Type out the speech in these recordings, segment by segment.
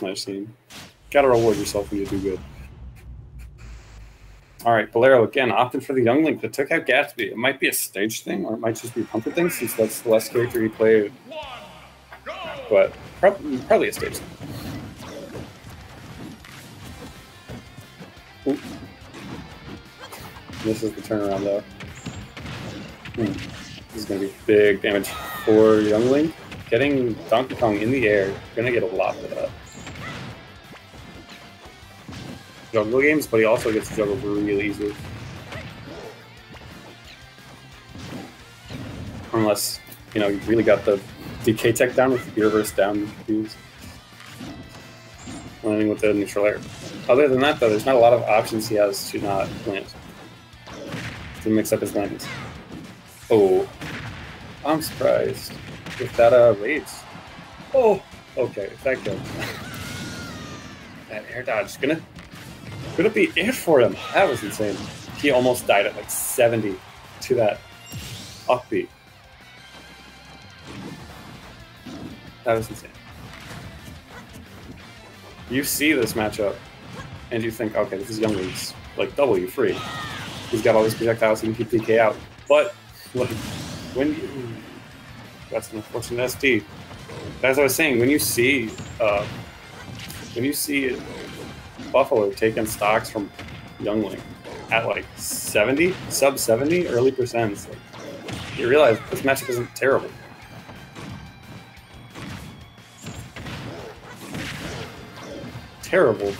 Smash Team. Gotta reward yourself when you do good. All right, Bolero again opted for the Young Link that took out Gatsby. It might be a stage thing, or it might just be a pumper thing, since that's the last character he played. But probably a stage thing. Ooh. This is the turnaround, though. This is going to be big damage for Young Link. Getting Donkey Kong in the air, going to get a lot of that. Juggle games, but he also gets juggled really easily. Unless, you know, you really got the DK tech down with the reverse down views. Landing with the neutral air. Other than that, though, there's not a lot of options he has to not land. To mix up his landings. Oh. I'm surprised. If that rage. Oh! Okay, if that goes. That air dodge is gonna... Could it be it for him? That was insane. He almost died at like 70 to that upbeat. That was insane. You see this matchup and you think, okay, this is Young Leaf's like W free. He's got all these projectiles and he can PK out. But like when you, that's an unfortunate SD. As I was saying, when you see Buffalo taking stocks from Young Link at like 70, sub 70, early percents. Like, you realize this matchup isn't terrible. Terrible.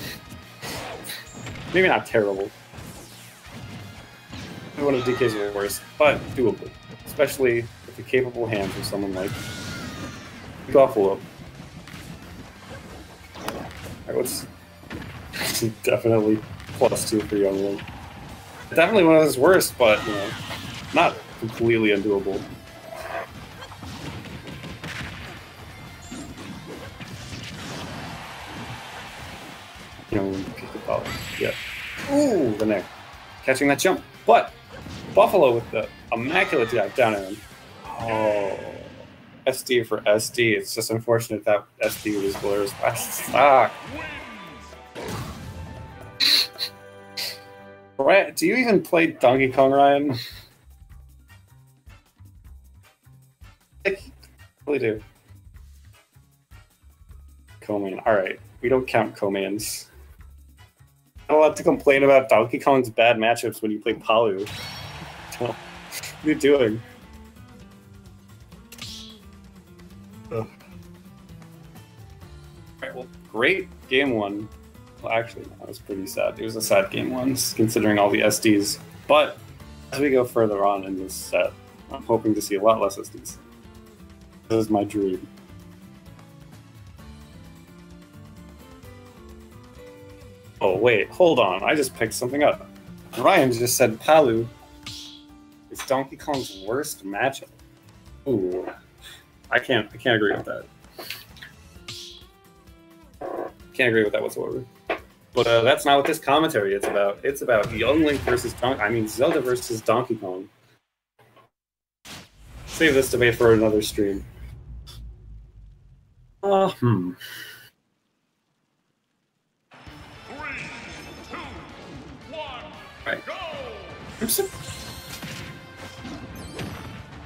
Maybe not terrible. One of DK's is worse, but doable. Especially with the capable hands of someone like Buffalo. Alright, what's... Definitely +2 for Young Link. Definitely one of his worst, but you know, not completely undoable. You know, kick the ball. Yeah. Ooh, the neck. Catching that jump. But Buffalo with the immaculate dive down in. Oh. SD for SD. It's just unfortunate that SD was Blair's last stock. Right? Do you even play Donkey Kong, Ryan? I really do. Coman. Alright. We don't count Comans. I'm allowed to complain about Donkey Kong's bad matchups when you play Palu. What are you doing? Alright, well, great game one. Well, actually, that was pretty sad. It was a sad game once, considering all the SDs. But as we go further on in this set, I'm hoping to see a lot less SDs. This is my dream. Oh, wait, hold on. I just picked something up. Ryan just said Palu is Donkey Kong's worst matchup. Ooh. I can't agree with that. Can't agree with that whatsoever. But that's not what this commentary is about. It's about Young Link versus Zelda versus Donkey Kong. Save this debate for another stream. Three, two, one, right. Go!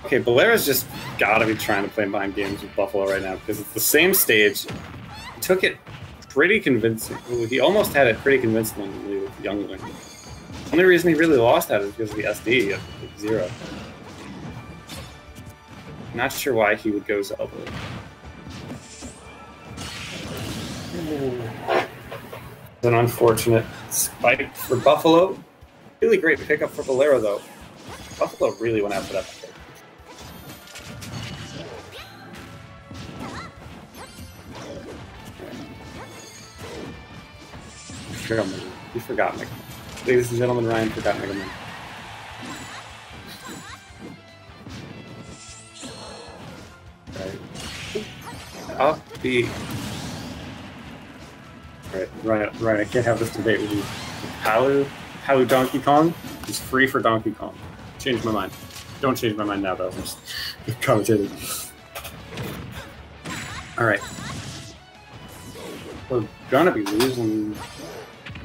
Okay, Bolero's just gotta be trying to play mind games with Buffalo right now because it's the same stage. He took it pretty convincing. He almost had it pretty convincingly with Young Link. The only reason he really lost that is because of the SD at zero. Not sure why he would go Zelda. It's an unfortunate spike for Buffalo. Really great pickup for Valero though. Buffalo really went after that. You forgot Mega Man. Ladies and gentlemen, Ryan forgot Mega Man. Right. Up B. Right, Ryan, I can't have this debate with you. Palu Donkey Kong is free for Donkey Kong. Change my mind. Don't change my mind now, though. I'm just commentating. Alright. We're gonna be losing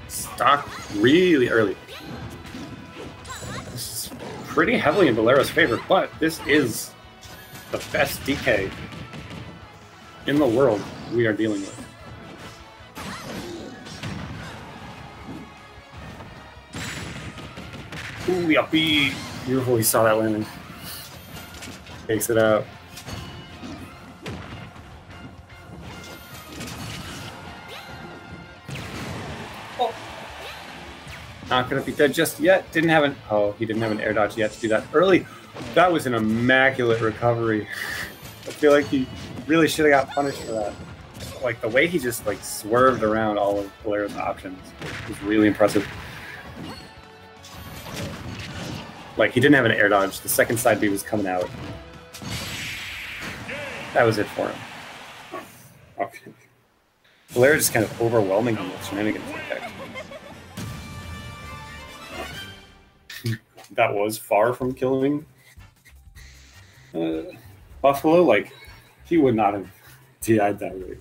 stock really early. This is pretty heavily in Valero's favor, but this is the best DK in the world we are dealing with. Ooh, yuppie! Beautiful, he saw that landing. Takes it out. Oh. Not gonna be dead just yet. Didn't have an... Oh, he didn't have an air dodge yet to do that early. That was an immaculate recovery. I feel like he really should have got punished for that. Like, the way he just, like, swerved around all of Valero's options was really impressive. Like, he didn't have an air dodge. The second side B was coming out. That was it for him. Oh, okay. Valero just kind of overwhelming him with shenanigans. That was far from killing Buffalo. Like, he would not have DI'd that way.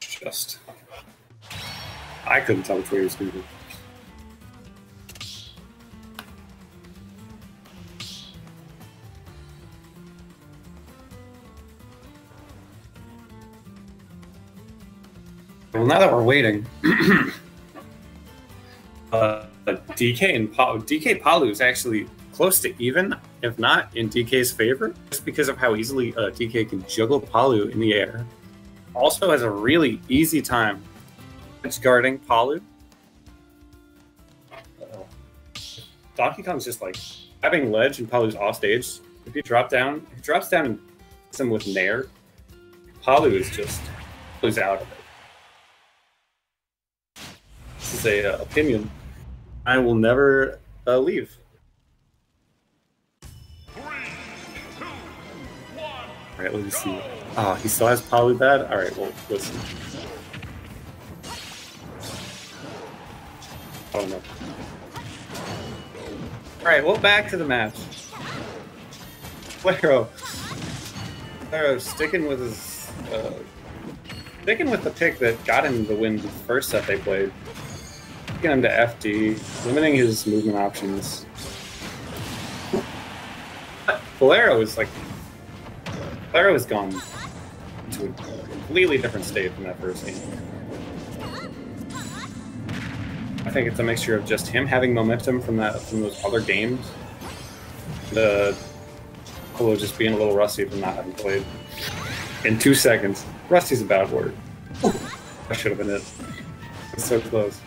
Just... I couldn't tell which way he was moving. Well, now that we're waiting, DK and Palu, DK Palu is actually close to even, if not in DK's favor, just because of how easily DK can juggle Palu in the air. Also has a really easy time edge guarding Palu. Donkey Kong's just like grabbing ledge and Palu's off stage. If you drop down, if he drops down and hits him with Nair, Palu is just Palu's out of it. This is a opinion. I will never leave. 3, 2, 1. All right, let me see. Oh, he still has Palu bad. All right, well, listen. Oh no. All right, well, back to the match. Flairo sticking with his, sticking with the pick that got him the win the first set they played. Him to FD, limiting his movement options. Bolero is like... Bolero has gone to a completely different state from that first game. I think it's a mixture of just him having momentum from that, from those other games. The Polo just being a little rusty from not having played. In 2 seconds. Rusty's a bad word. Ooh, that should have been it. It's so close.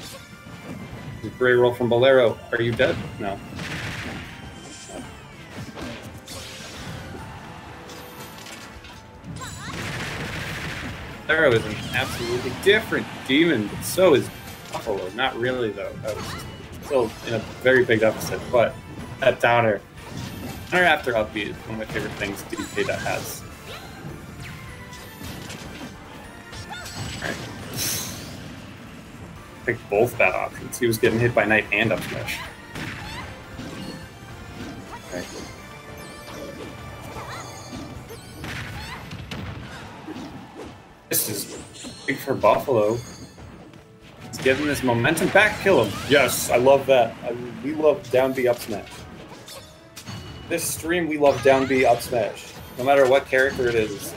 Great roll from Bolero. Are you dead? No. Bolero is an absolutely different demon, but so is Buffalo. Not really, though. That was just still in a very big deficit, but that downer. Downer after upbeat is one of my favorite things DK that has. Alright. I think both bad options. He was getting hit by Knight and up smash. Okay. This is big for Buffalo. He's giving this momentum back. Kill him. Yes, I love that. We love down B up smash. This stream, we love down B up smash. No matter what character it is.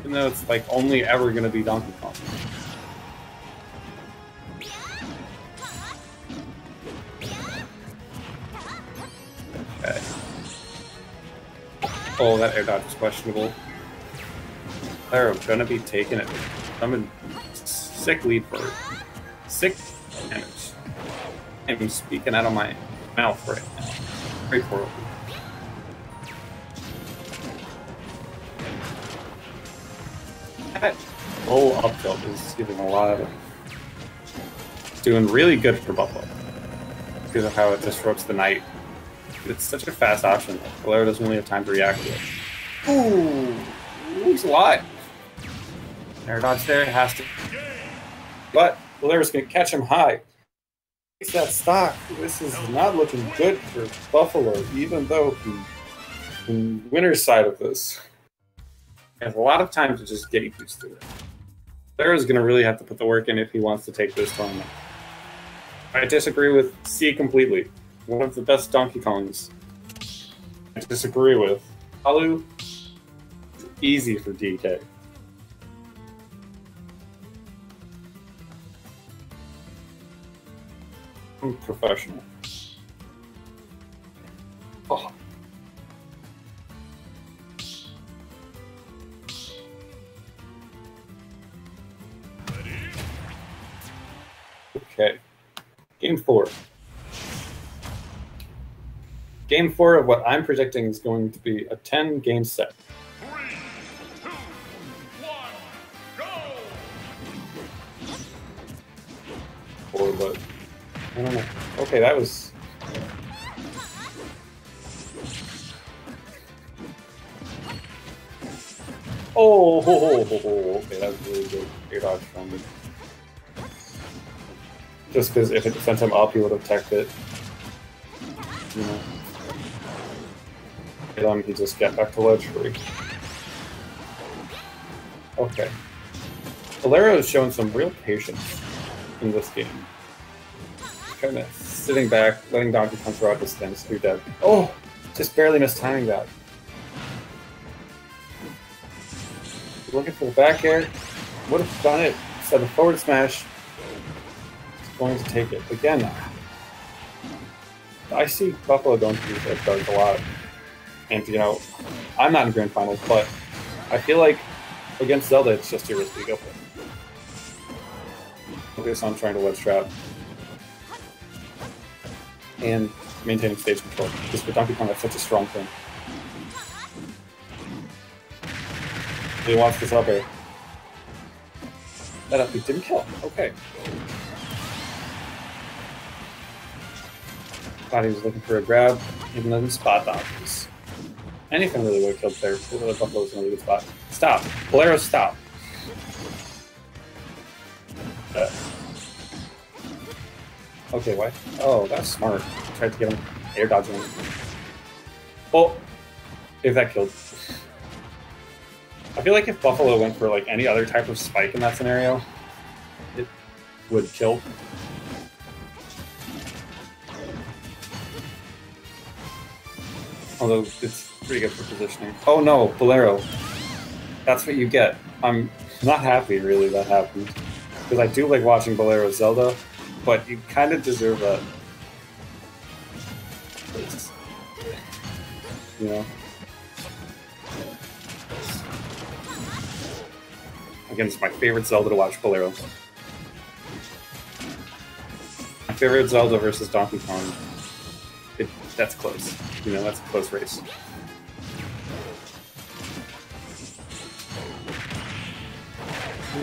Even though it's like only ever going to be Donkey Kong. Oh, that air dodge is questionable. They're gonna be taking it. I'm in sick lead for 6 minutes. I'm speaking out of my mouth right now. Very poorly. That low up tilt is giving a lot of... It's doing really good for Buffalo. Because of how it disrupts the Knight. It's such a fast option. Valero doesn't really have time to react to it. Ooh, he's alive. Air dodge there, it has to. But Valero's going to catch him high. Takes that stock. This is not looking good for Buffalo, even though the winner's side of this. And a lot of times it's just getting used to it. Flaro's going to really have to put the work in if he wants to take this tournament. I disagree with C completely. One of the best Donkey Kongs. I disagree with Palu. Easy for DK. I'm professional. Oh. Okay. Game 4. Game 4 of what I'm predicting is going to be a 10-game set. 3, 2, 1, go! Or what? I don't know. Okay, that was... Oh, ho, ho, ho, ho. Okay, that was really good. Good dodge from me. Just because if it sent him up, he would have teched it. You know. And he just got back to ledge free. Okay. Valero has shown some real patience in this game. Kind of sitting back, letting Donkey Kong throw out distance through dead. Oh! Just barely missed timing that. Looking for the back air. Would have done it. Instead of forward smash. Going to take it again. I see Buffalo don't use that dart a lot, and you know, I'm not in grand finals, but I feel like against Zelda, it's just your risky go for it. Focus on trying to wedge trap and maintaining stage control. Just with Donkey Kong, that's such a strong thing. He wants this up air. That up beat didn't kill. Okay. Thought he was looking for a grab, even then spot dodges. Anything really would have killed there. The Buffalo was in a really good spot. Stop! Bolero, stop! Okay, what? Oh, that's smart. Tried to get him air dodging. Oh! If that killed. I feel like if Buffalo went for like any other type of spike in that scenario, it would kill. Although it's pretty good for positioning. Oh no, Bolero. That's what you get. I'm not happy really that happened. Because I do like watching Bolero Zelda, but you kind of deserve that. It's, you know. Again, it's my favorite Zelda to watch, Bolero. My favorite Zelda versus Donkey Kong. That's close. You know, that's a close race.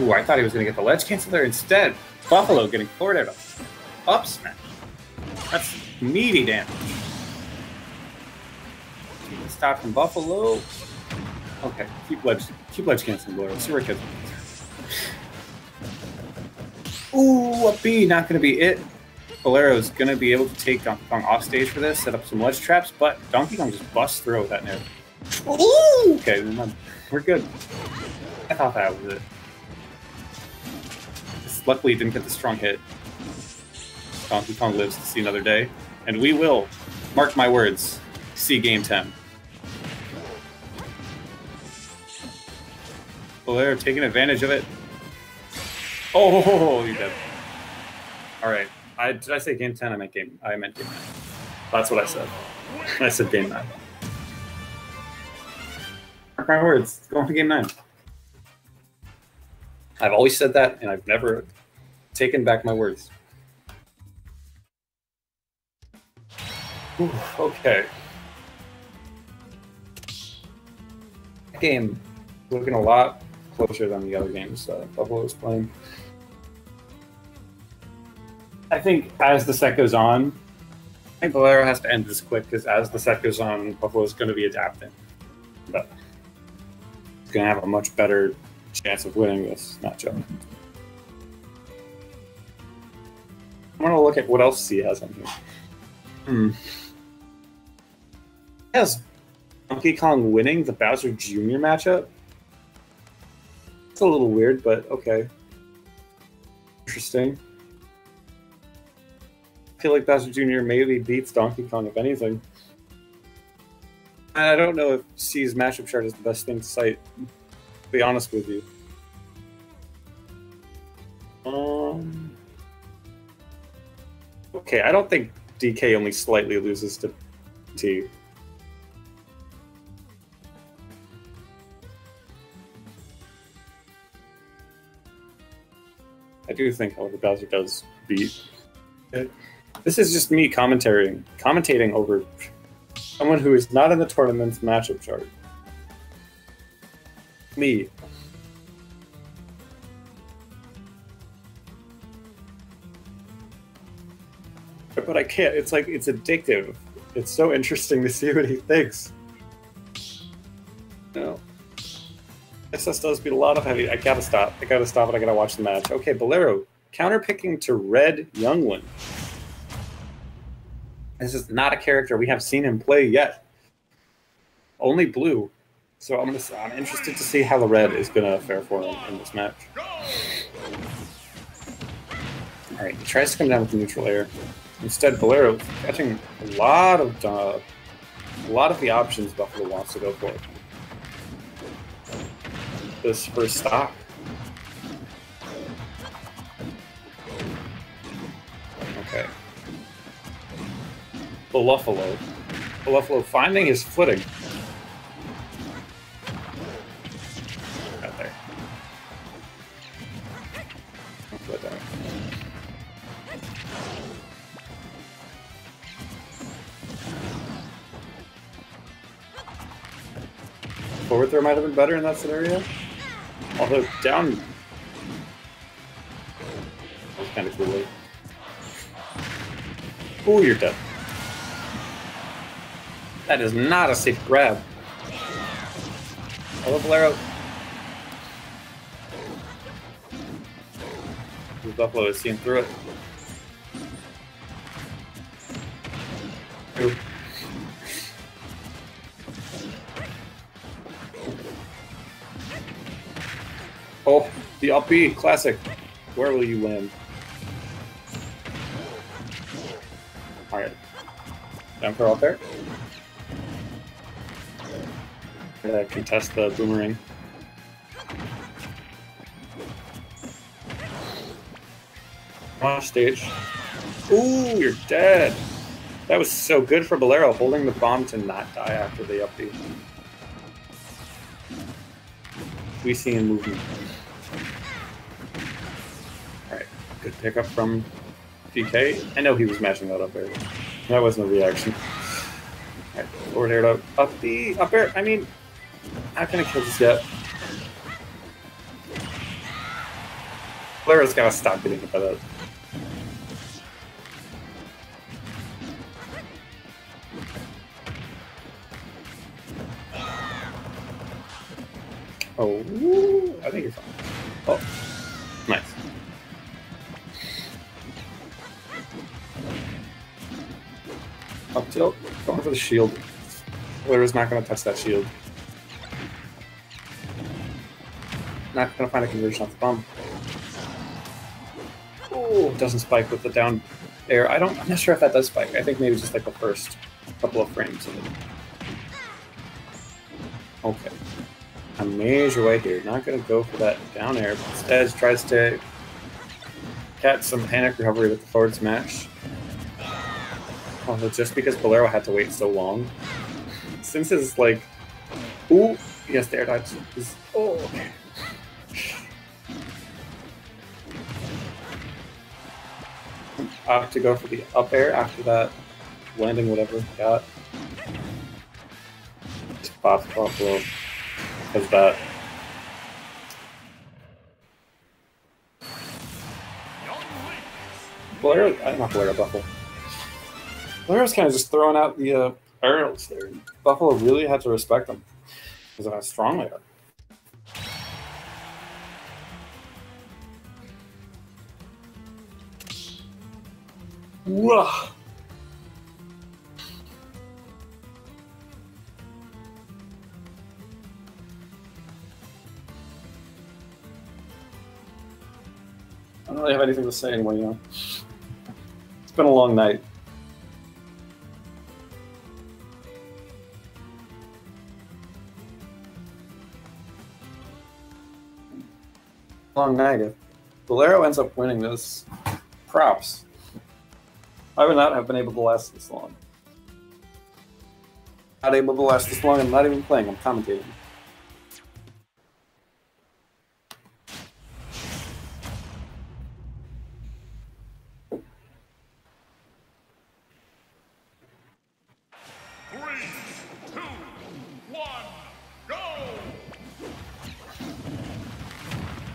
Ooh, I thought he was going to get the ledge cancel there. Instead, Buffalo getting forward out of up smash. That's meaty damage. Stop from Buffalo. Okay, keep ledge canceling, Bolero. See where it goes. Ooh, a B, not going to be it. Bolero is going to be able to take Donkey Kong off stage for this, set up some ledge traps, but Donkey Kong just busts through with that Nair. Ooh! Okay, we're good. I thought that was it. Just luckily, didn't get the strong hit. Donkey Kong lives to see another day, and we will, mark my words, see Game 10. Bolero taking advantage of it. Oh, you did. All right. Did I say Game 10? I meant Game 9. That's what I said. I said Game 9. Mark my words. It's going to Game 9. I've always said that, and I've never taken back my words. Ooh, okay. That game looking a lot closer than the other games Buffalo was playing. I think as the set goes on, I think Bolero has to end this quick because as the set goes on, Buffalo's going to be adapting. But he's going to have a much better chance of winning this matchup. I want to look at what else he has on here. He has Donkey Kong winning the Bowser Jr. matchup, It's a little weird, but okay. Interesting. I feel like Bowser Jr. maybe beats Donkey Kong, if anything. I don't know if C's matchup chart is the best thing to cite, to be honest with you. Okay, I don't think DK only slightly loses to T. I do think, however, Bowser does beat it. This is just me commentating over someone who is not in the tournament's matchup chart. Me. But I can't. It's like, it's addictive. It's so interesting to see what he thinks. No. SS does beat a lot of heavy. I gotta stop. I gotta stop it. I gotta watch the match. Okay, Bolero. Counterpicking to Red Young Link. This is not a character we have seen him play yet. Only blue. So I'm interested to see how the red is gonna fare for him in this match. Alright, he tries to come down with the neutral air. Instead, Valero catching a lot of the options Buffalo wants to go for. This first stock. Okay. Buffalo. Buffalo finding his footing. Right there. Right there. Forward throw might have been better in that scenario. Although down, that was kind of cool. Oh, you're dead. That is not a safe grab. Hello, Valero. Buffalo is seeing through it. Ooh. Oh, the up B, classic. Where will you land? Alright. Down for all fair. Contest the boomerang. Off stage. Ooh, you're dead. That was so good for Bolero, holding the bomb to not die after the up B. We see in movement. Alright, good pickup from PK. I know he was mashing that up air. That wasn't a reaction. Alright, forward air up. Up the up air. I mean, not gonna kill this yet. Bolero has gotta stop getting hit by that. Oh, I think you're fine. Oh, nice. Up tilt, going for the shield. Valero's not going to touch that shield. Not going to find a conversion off the bomb. Oh, doesn't spike with the down air. I'm not sure if that does spike. I think maybe just like the first couple of frames of it. Okay. A major way here. Not going to go for that down air, but instead tries to catch some panic recovery with the forward smash. Although just because Bolero had to wait so long, since it's like, ooh, yes, the air dodge is, oh, okay. I have to go for the up air after that, landing whatever I got. Just pop off low. Of that. Bolero, I'm not Bolero, Buffalo. Bolero's kind of just throwing out the arrows there. Buffalo really had to respect them because of how strong they are. Whoa. I don't really have anything to say anyway, you know. It's been a long night. Long night. If Valero ends up winning this, props. I would not have been able to last this long. Not able to last this long. I'm not even playing. I'm commentating.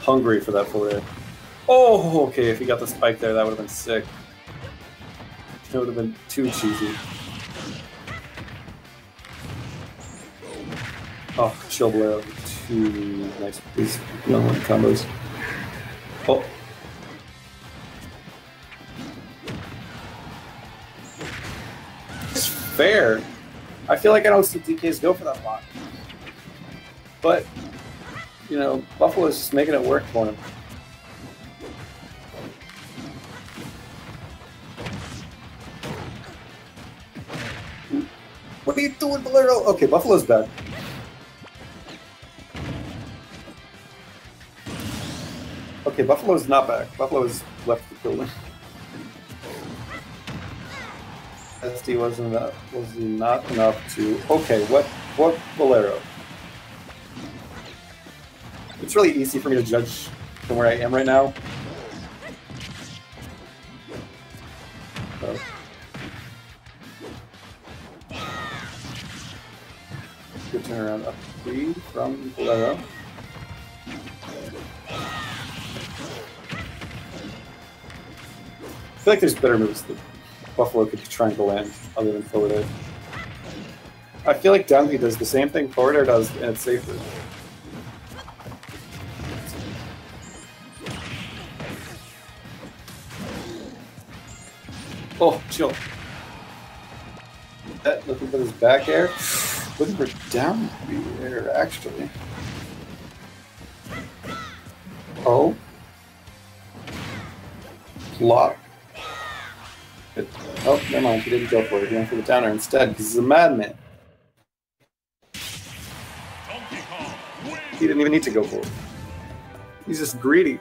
Hungry for that forward. Oh, okay, if he got the spike there, that would have been sick. That would have been too cheesy. Oh, chill Bolero. Too nice. These Young Link combos. Oh. It's fair. I feel like I don't see DKs go for that lot. But... you know, Buffalo's just making it work for him. What are you doing, Bolero? Okay, Buffalo's bad. Okay, Buffalo's not back. Buffalo's left the building. SD was not enough to... Okay, what Bolero? It's really easy for me to judge from where I am right now. So. Good turnaround. Up three from Valero. I feel like there's better moves that Buffalo could try and go land other than forward air. I feel like down B does the same thing forward air does, and it's safer. Oh, chill. That, looking for his back air. Looking for down air, actually. Oh. Block. Good. Oh, never mind. He didn't go for it. He went for the down air instead because he's a madman. He didn't even need to go for it. He's just greedy.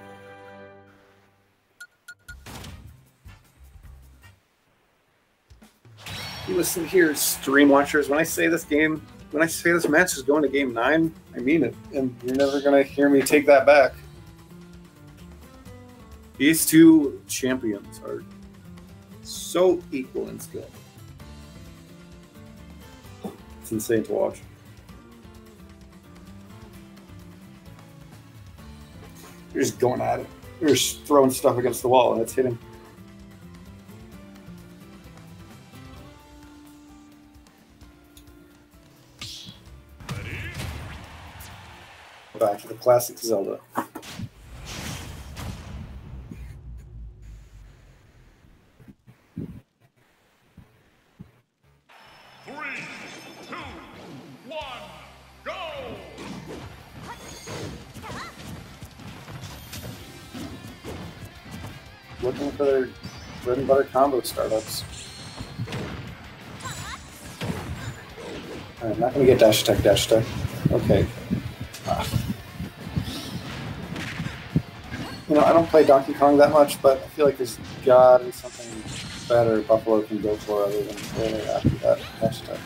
Listen here, stream watchers. When I say this game, when I say this match is going to game 9, I mean it, and you're never gonna hear me take that back. These two champions are so equal in skill. It's insane to watch. You're just going at it. You're just throwing stuff against the wall, and it's hitting. Back to the classic Zelda. Three, two, one, go! Looking for their bread and butter combo startups. Alright, I'm not going to get dash attack, dash attack. Okay. You know, I don't play Donkey Kong that much, but I feel like there's gotta be something better Buffalo can go for other than Flairo after that hashtag.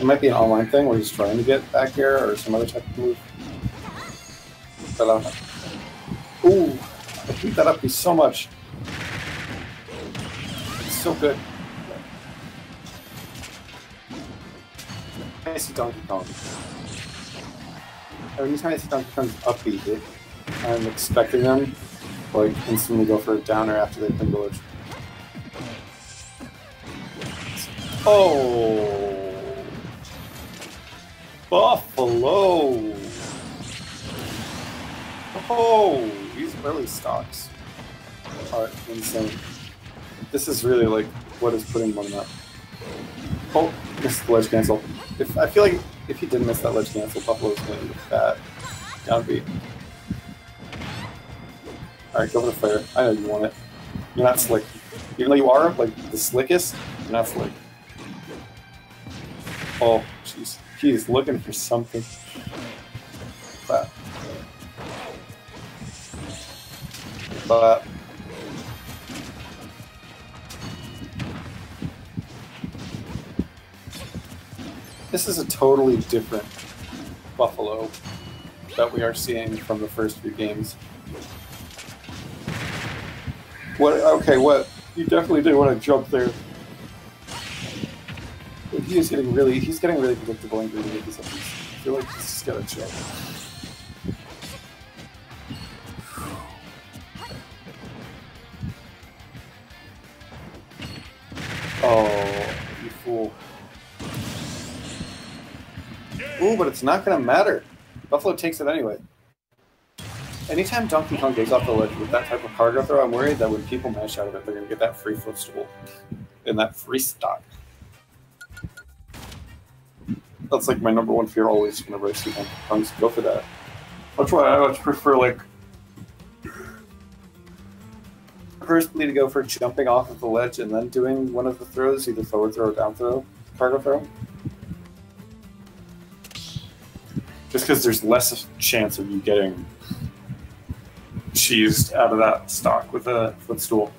It might be an online thing where he's trying to get back here or some other type of move. Ooh, I beat that up so much. It's so good. I see Donkey Kong. Every time I see Donkey Kong's upbeat, I'm expecting them to like instantly go for a downer after they've been glitched. Oh! Buffalo! Oh! These early stocks are insane. This is really like what is putting one up. Oh, missed the ledge cancel. I feel like if he didn't miss that ledge cancel, Buffalo's going to get that down beat. Alright, go for the flare. I know you want it. You're not slick. Even though you are, like, the slickest, you're not slick. Oh, jeez. He is looking for something. Clap. Clap. This is a totally different Buffalo that we are seeing from the first few games. What? Okay, what? You definitely did want to jump there. He is getting really, he's getting really predictable and greedy with these enemies. I feel like he's just got to chill. Oh, you fool. Ooh, but it's not going to matter. Buffalo takes it anyway. Anytime Donkey Kong goes off the ledge with that type of cargo throw, I'm worried that when people mash out of it, they're going to get that free footstool and that free stock. That's like my number one fear always whenever I see Donkey Kongs. Go for that. That's why I would prefer, like, personally to go for jumping off of the ledge and then doing one of the throws, either forward throw or down throw, cargo throw. Just because there's less chance of you getting cheesed out of that stock with a footstool.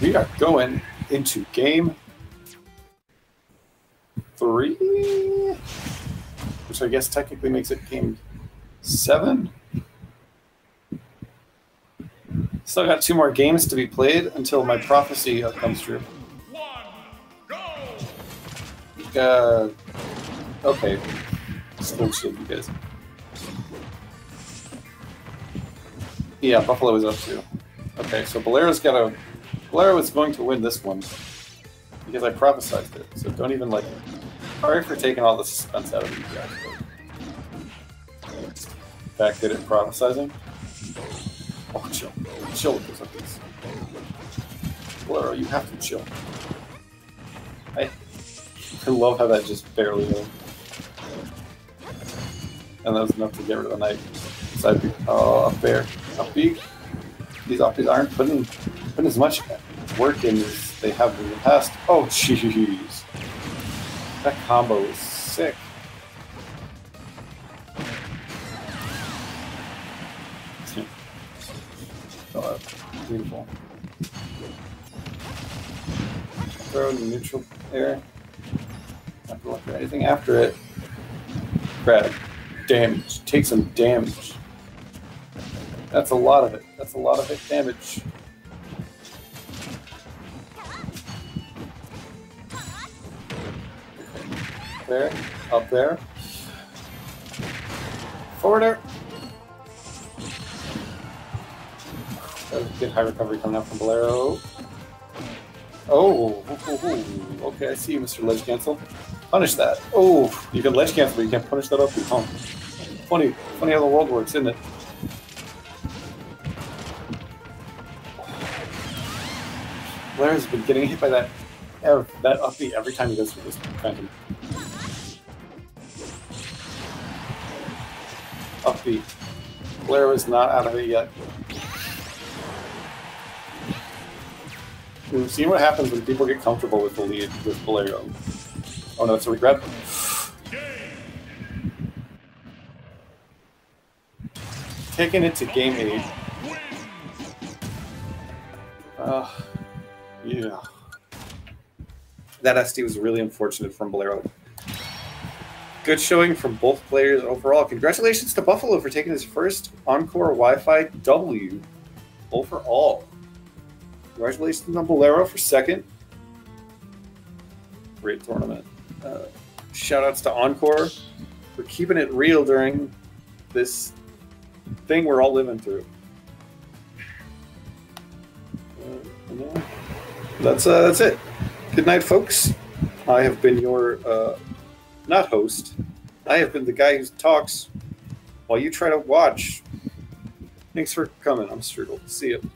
We are going into game 3, which I guess technically makes it game 7. Still got 2 more games to be played until my prophecy comes true. Okay. Slow shield, you guys. Yeah, Buffalo is up too. Okay, so Bolero's got a... Valero is going to win this one because I prophesized it, so don't even like it. Sorry for taking all the suspense out of you guys. Back good at prophesizing. Oh, chill. Chill with this, like this. Valero, you have to chill. I love how that just barely hit. And that was enough to get rid of the knight. Side B. Oh, up there. Up B. These oppies aren't putting as much work in as they have in the past. Oh, jeez. That combo is sick. Oh, beautiful. Throw in the neutral air. Not going to look for anything after it. Crap. Damage. Take some damage. That's a lot of it. That's a lot of hit damage. There, up there. Forward air. That was a good high recovery coming out from Bolero. Oh, okay, I see you, Mr. Ledge Cancel. Punish that. Oh, you can ledge cancel, but you can't punish that up. You can't. Funny how the world works, isn't it? Blaire's been getting hit by that uppie every time he goes through this phantom. Uppie. Blaire is not out of it yet. We've seen what happens when people get comfortable with the lead with Bolero. Oh no, it's a regret. Taking it to game 8. Yeah. That SD was really unfortunate from Bolero. Good showing from both players overall. Congratulations to Buffalo for taking his first Encore Wi-Fi W overall. Congratulations to Bolero for second. Great tournament. Shoutouts to Encore for keeping it real during this thing we're all living through. That's it. Good night, folks. I have been your not host. I have been the guy who talks while you try to watch. Thanks for coming. I'm Struggle. See you.